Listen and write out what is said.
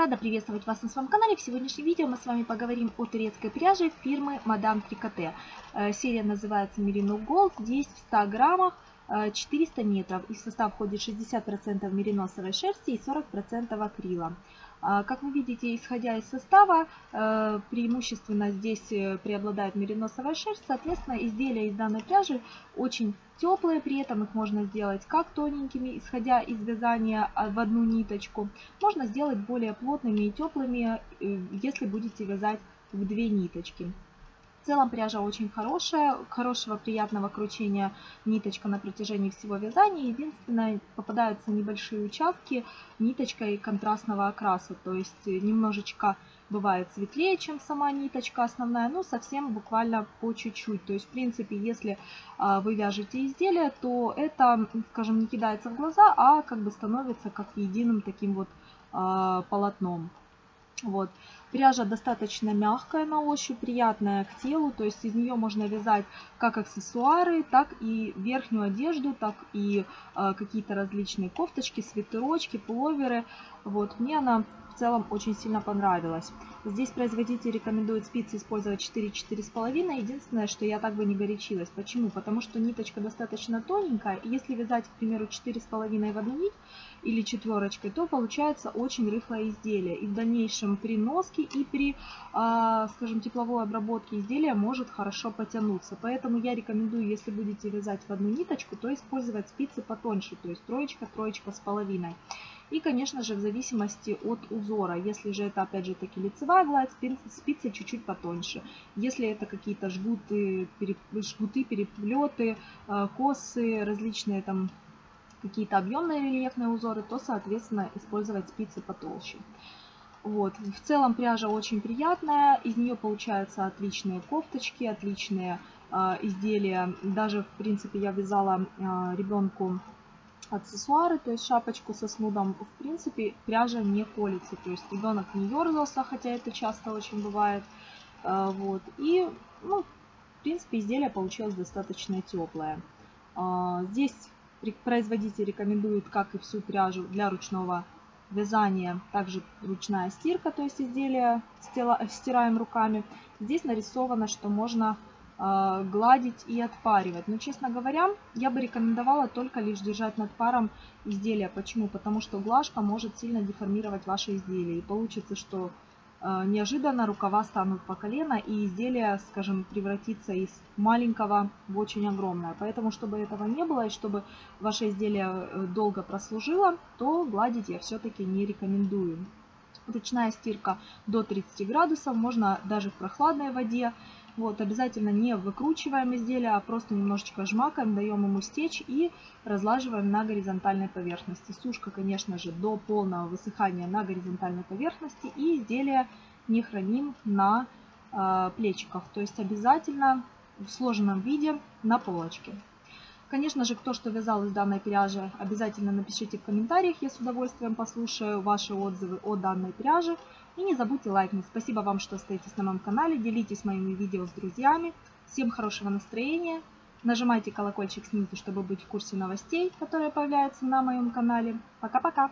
Рада приветствовать вас на своем канале. В сегодняшнем видео мы с вами поговорим о турецкой пряже фирмы Мадам Трикоте. Серия называется Merino Gold. Здесь в 100 граммах 400 метров. И в состав входит 60% мериносовой шерсти и 40% акрила. Как вы видите, исходя из состава, преимущественно здесь преобладает мериносовая шерсть. Соответственно, изделия из данной пряжи очень теплые, при этом их можно сделать как тоненькими, исходя из вязания в одну ниточку. Можно сделать более плотными и теплыми, если будете вязать в две ниточки. В целом пряжа очень хорошая, хорошего приятного кручения ниточка на протяжении всего вязания. Единственное, попадаются небольшие участки ниточкой контрастного окраса. То есть немножечко бывает светлее, чем сама ниточка основная, но совсем буквально по чуть-чуть. То есть, в принципе, если вы вяжете изделие, то это, скажем, не кидается в глаза, а как бы становится как единым таким вот полотном. Вот. Пряжа достаточно мягкая на ощупь, приятная к телу, то есть из нее можно вязать как аксессуары, так и верхнюю одежду, так и какие-то различные кофточки, свитерочки, пуловеры. Вот. Мне она в целом очень сильно понравилась. Здесь производитель рекомендует спицы использовать 4-4,5. Единственное, что я так бы не горячилась. Почему? Потому что ниточка достаточно тоненькая. И если вязать, к примеру, 4,5 в одну нить или четверочкой, то получается очень рыхлое изделие. И в дальнейшем при носке и при, скажем, тепловой обработке изделия может хорошо потянуться. Поэтому я рекомендую, если будете вязать в одну ниточку, то использовать спицы потоньше, то есть 3-3,5. И, конечно же, в зависимости от узора. Если же это, опять же, таки лицевая гладь, спицы чуть-чуть потоньше. Если это какие-то жгуты, переплеты, косы, различные там какие-то объемные рельефные узоры, то, соответственно, использовать спицы потолще. Вот. В целом пряжа очень приятная, из нее получаются отличные кофточки, отличные изделия. Даже, в принципе, я вязала ребенку аксессуары, то есть шапочку со снудом. В принципе, пряжа не колется, то есть ребенок не ерзался, хотя это часто очень бывает. Вот. И, ну, в принципе, изделие получилось достаточно теплое. Здесь производитель рекомендует, как и всю пряжу, для ручного вязание, также ручная стирка, то есть изделие стираем руками. Здесь нарисовано, что можно гладить и отпаривать. Но, честно говоря, я бы рекомендовала только лишь держать над паром изделия. Почему? Потому что глажка может сильно деформировать ваше изделие. И получится, что неожиданно рукава станут по колено, и изделие, скажем, превратится из маленького в очень огромное. Поэтому, чтобы этого не было, и чтобы ваше изделие долго прослужило, то гладить я все-таки не рекомендую. Ручная стирка до 30 градусов, можно даже в прохладной воде. Вот, обязательно не выкручиваем изделие, а просто немножечко жмакаем, даем ему стечь и разлаживаем на горизонтальной поверхности. Сушка, конечно же, до полного высыхания на горизонтальной поверхности, и изделие не храним на плечиках. То есть обязательно в сложенном виде на полочке. Конечно же, кто что вязал из данной пряжи, обязательно напишите в комментариях. Я с удовольствием послушаю ваши отзывы о данной пряже. И не забудьте лайкнуть. Спасибо вам, что остаетесь на моем канале. Делитесь моими видео с друзьями. Всем хорошего настроения. Нажимайте колокольчик снизу, чтобы быть в курсе новостей, которые появляются на моем канале. Пока-пока!